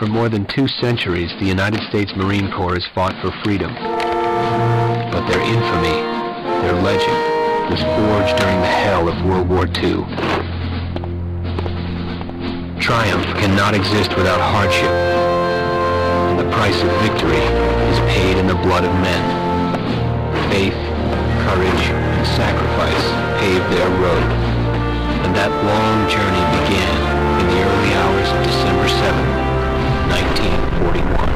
For more than 2 centuries, the United States Marine Corps has fought for freedom. But their infamy, their legend, was forged during the hell of World War II. Triumph cannot exist without hardship, and the price of victory is paid in the blood of men. Faith, courage, and sacrifice paved their road, and that long journey began in the early hours of December 7, 1941.